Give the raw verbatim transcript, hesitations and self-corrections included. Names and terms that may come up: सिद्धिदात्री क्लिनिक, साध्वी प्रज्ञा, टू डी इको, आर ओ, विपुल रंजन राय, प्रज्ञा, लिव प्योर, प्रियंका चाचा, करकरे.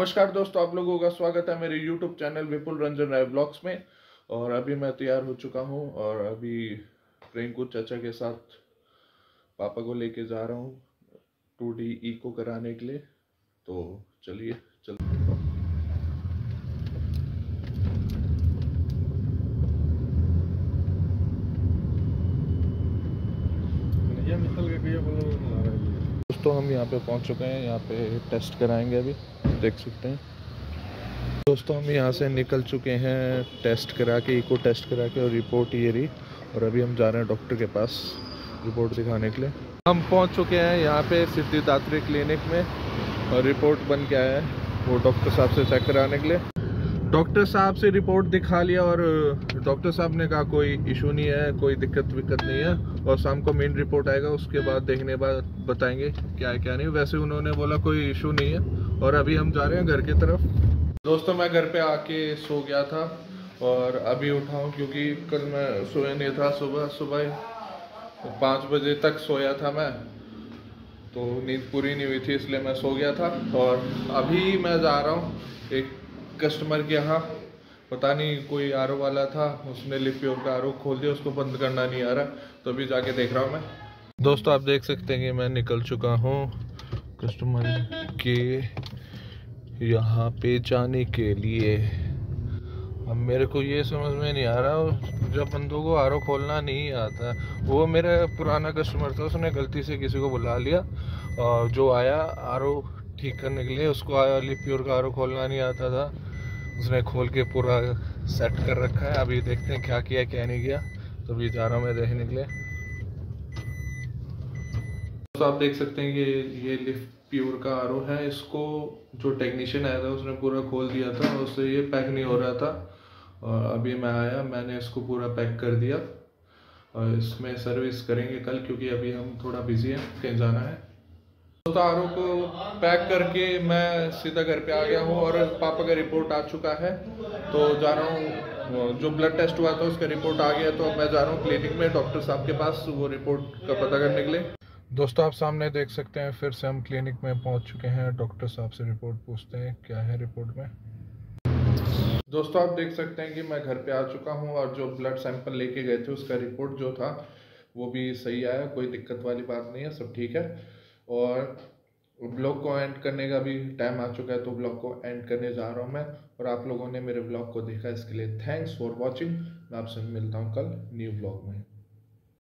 नमस्कार दोस्तों, आप लोगों का स्वागत है मेरे YouTube channel विपुल रंजन राय blogs में। और अभी मैं तैयार हो चुका हूं और अभी प्रियंका चाचा के साथ पापा को लेके जा रहा हूं टू डी इको कराने के लिए। तो चलिए चलिए दोस्तों, हम यहाँ पे पहुँच चुके हैं। यहाँ पे टेस्ट कराएंगे, अभी देख सकते हैं। दोस्तों, हम यहाँ से निकल चुके हैं टेस्ट करा के, इको टेस्ट करा के, और रिपोर्ट ये रही। और अभी हम जा रहे हैं डॉक्टर के पास रिपोर्ट दिखाने के लिए। हम पहुँच चुके हैं यहाँ पे सिद्धिदात्री क्लिनिक में और रिपोर्ट बन के आया है वो डॉक्टर साहब से चेक कराने के लिए। डॉक्टर साहब से रिपोर्ट दिखा लिया और डॉक्टर साहब ने कहा कोई इशू नहीं है, कोई दिक्कत विक्कत नहीं है। और शाम को मेन रिपोर्ट आएगा, उसके बाद देखने बाद बताएंगे क्या है क्या नहीं। वैसे उन्होंने बोला कोई इशू नहीं है। और अभी हम जा रहे हैं घर की तरफ। दोस्तों, मैं घर पे आके सो गया था और अभी उठा हूँ क्योंकि कल मैं सोया नहीं था। सुबह सुबह पाँच बजे तक सोया था मैं, तो नींद पूरी नहीं हुई थी इसलिए मैं सो गया था। और अभी मैं जा रहा हूँ एक कस्टमर के यहाँ, पता नहीं कोई आर ओ वाला था, उसने लिव प्योर का आर ओ खोल दिया, उसको बंद करना नहीं आ रहा, तो अभी जाके देख रहा हूँ मैं। दोस्तों, आप देख सकते हैं कि मैं निकल चुका हूँ कस्टमर के यहाँ पे जाने के लिए। अब मेरे को ये समझ में नहीं आ रहा, जब बंदों को आर ओ खोलना नहीं आता। वो मेरा पुराना कस्टमर था, उसने गलती से किसी को बुला लिया और जो आया आर ओ ठीक करने के लिए, उसको आया लिव प्योर का आर ओ खोलना नहीं आता था, उसने खोल के पूरा सेट कर रखा है। अभी देखते हैं क्या किया क्या नहीं किया, तो अभी जा रहा हूँ मैं देखने के लिए। तो आप देख सकते हैं कि ये लिव प्योर का आर ओ है। इसको जो टेक्नीशियन आया था उसने पूरा खोल दिया था, उससे ये पैक नहीं हो रहा था। और अभी मैं आया, मैंने इसको पूरा पैक कर दिया और इसमें सर्विस करेंगे कल, क्योंकि अभी हम थोड़ा बिजी हैं, कहीं जाना है। तो आर ओ को पैक करके मैं सीधा घर पे आ गया हूँ और पापा का रिपोर्ट आ चुका है, तो जा रहा हूँ। जो ब्लड टेस्ट हुआ था उसका रिपोर्ट आ गया, तो मैं जा रहा हूँ क्लिनिक में डॉक्टर साहब के पास वो रिपोर्ट का पता करने के लिए। दोस्तों, आप सामने देख सकते हैं फिर से हम क्लिनिक में पहुँच चुके हैं। डॉक्टर साहब से रिपोर्ट पूछते हैं क्या है रिपोर्ट में। दोस्तों, आप देख सकते हैं कि मैं घर पर आ चुका हूँ और जो ब्लड सैंपल लेके गए थे उसका रिपोर्ट जो था वो भी सही आया, कोई दिक्कत वाली बात नहीं है, सब ठीक है। और ब्लॉग को एंड करने का भी टाइम आ चुका है, तो ब्लॉग को एंड करने जा रहा हूँ मैं। और आप लोगों ने मेरे ब्लॉग को देखा, इसके लिए थैंक्स फॉर वॉचिंग। मैं आपसे मिलता हूँ कल न्यू ब्लॉग में।